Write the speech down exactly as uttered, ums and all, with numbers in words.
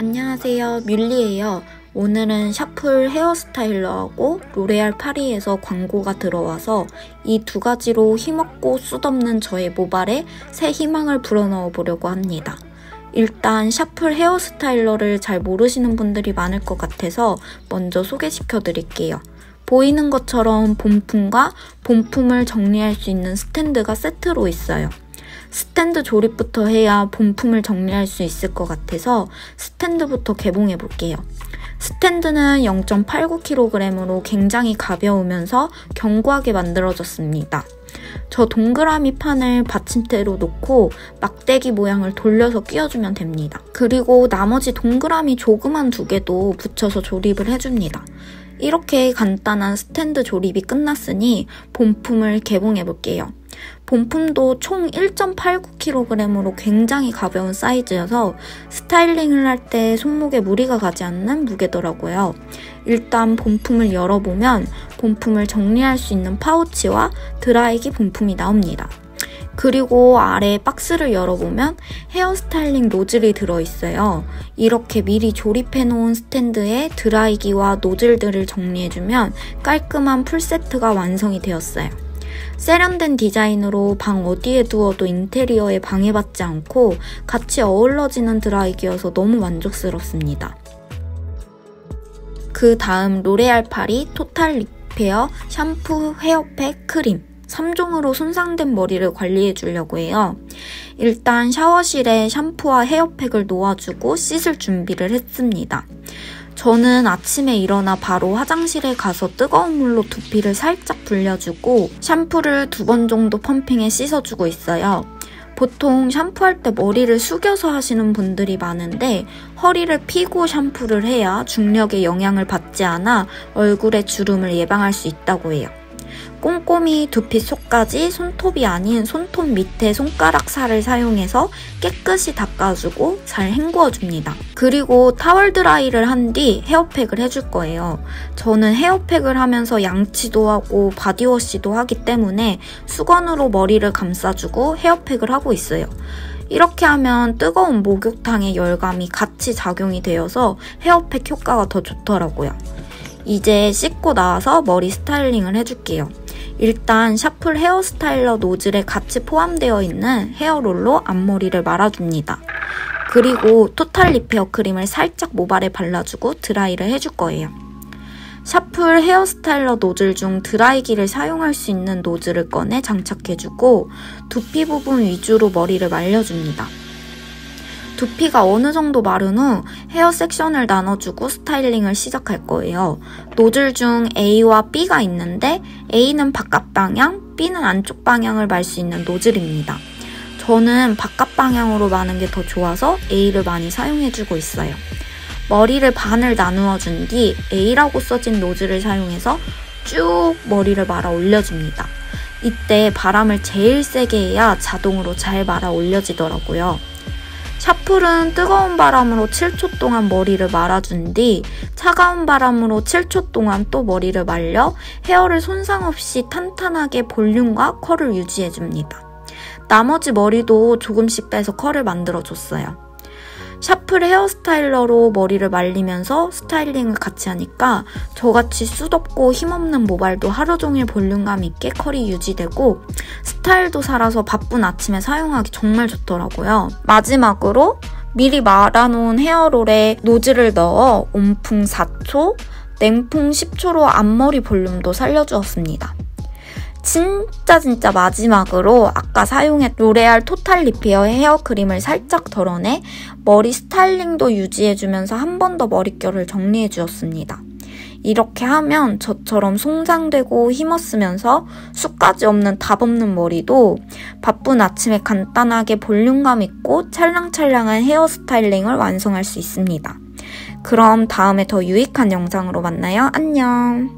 안녕하세요, 뮬리예요. 오늘은 샤플 헤어스타일러하고 로레알 파리에서 광고가 들어와서 이 두 가지로 힘없고 숱없는 저의 모발에 새 희망을 불어넣어 보려고 합니다. 일단 샤플 헤어스타일러를 잘 모르시는 분들이 많을 것 같아서 먼저 소개시켜 드릴게요. 보이는 것처럼 본품과 본품을 정리할 수 있는 스탠드가 세트로 있어요. 스탠드 조립부터 해야 본품을 정리할 수 있을 것 같아서 스탠드부터 개봉해 볼게요. 스탠드는 영 점 팔구 킬로그램으로 굉장히 가벼우면서 견고하게 만들어졌습니다. 저 동그라미 판을 받침대로 놓고 막대기 모양을 돌려서 끼워주면 됩니다. 그리고 나머지 동그라미 조그만 두 개도 붙여서 조립을 해줍니다. 이렇게 간단한 스탠드 조립이 끝났으니 본품을 개봉해 볼게요. 본품도 총 일 점 팔구 킬로그램으로 굉장히 가벼운 사이즈여서 스타일링을 할 때 손목에 무리가 가지 않는 무게더라고요. 일단 본품을 열어보면 본품을 정리할 수 있는 파우치와 드라이기 본품이 나옵니다. 그리고 아래 박스를 열어보면 헤어스타일링 노즐이 들어있어요. 이렇게 미리 조립해놓은 스탠드에 드라이기와 노즐들을 정리해주면 깔끔한 풀세트가 완성이 되었어요. 세련된 디자인으로 방 어디에 두어도 인테리어에 방해받지 않고 같이 어우러지는 드라이기여서 너무 만족스럽습니다. 그 다음 로레알 파리 토탈 리페어 샴푸, 헤어팩, 크림 삼 종으로 손상된 머리를 관리해 주려고 해요. 일단 샤워실에 샴푸와 헤어팩을 놓아주고 씻을 준비를 했습니다. 저는 아침에 일어나 바로 화장실에 가서 뜨거운 물로 두피를 살짝 불려주고 샴푸를 두 번 정도 펌핑해 씻어주고 있어요. 보통 샴푸할 때 머리를 숙여서 하시는 분들이 많은데 허리를 펴고 샴푸를 해야 중력의 영향을 받지 않아 얼굴의 주름을 예방할 수 있다고 해요. 꼼꼼히 두피 속까지 손톱이 아닌 손톱 밑에 손가락 살을 사용해서 깨끗이 닦아주고 잘 헹구어줍니다. 그리고 타월 드라이를 한 뒤 헤어팩을 해줄 거예요. 저는 헤어팩을 하면서 양치도 하고 바디워시도 하기 때문에 수건으로 머리를 감싸주고 헤어팩을 하고 있어요. 이렇게 하면 뜨거운 목욕탕의 열감이 같이 작용이 되어서 헤어팩 효과가 더 좋더라고요. 이제 씻고 나와서 머리 스타일링을 해줄게요. 일단 샤플 헤어스타일러 노즐에 같이 포함되어 있는 헤어롤로 앞머리를 말아줍니다. 그리고 토탈 리페어 크림을 살짝 모발에 발라주고 드라이를 해줄 거예요. 샤플 헤어스타일러 노즐 중 드라이기를 사용할 수 있는 노즐을 꺼내 장착해주고 두피 부분 위주로 머리를 말려줍니다. 두피가 어느 정도 마른 후 헤어 섹션을 나눠주고 스타일링을 시작할 거예요. 노즐 중 A와 B가 있는데 A는 바깥 방향, B는 안쪽 방향을 말 수 있는 노즐입니다. 저는 바깥 방향으로 마는 게 더 좋아서 A를 많이 사용해주고 있어요. 머리를 반을 나누어준 뒤 A라고 써진 노즐을 사용해서 쭉 머리를 말아 올려줍니다. 이때 바람을 제일 세게 해야 자동으로 잘 말아 올려지더라고요. 샤플은 뜨거운 바람으로 칠 초 동안 머리를 말아준 뒤 차가운 바람으로 칠 초 동안 또 머리를 말려 헤어를 손상 없이 탄탄하게 볼륨과 컬을 유지해줍니다. 나머지 머리도 조금씩 빼서 컬을 만들어줬어요. 샤플 헤어스타일러로 머리를 말리면서 스타일링을 같이 하니까 저같이 숱없고 힘없는 모발도 하루종일 볼륨감 있게 컬이 유지되고 스타일도 살아서 바쁜 아침에 사용하기 정말 좋더라고요. 마지막으로 미리 말아놓은 헤어롤에 노즐을 넣어 온풍 사 초, 냉풍 십 초로 앞머리 볼륨도 살려주었습니다. 진짜 진짜 마지막으로 아까 사용했던 로레알 토탈 리페어 헤어크림을 살짝 덜어내 머리 스타일링도 유지해주면서 한 번 더 머릿결을 정리해주었습니다. 이렇게 하면 저처럼 송장되고 힘없으면서 숱까지 없는 답 없는 머리도 바쁜 아침에 간단하게 볼륨감 있고 찰랑찰랑한 헤어 스타일링을 완성할 수 있습니다. 그럼 다음에 더 유익한 영상으로 만나요. 안녕!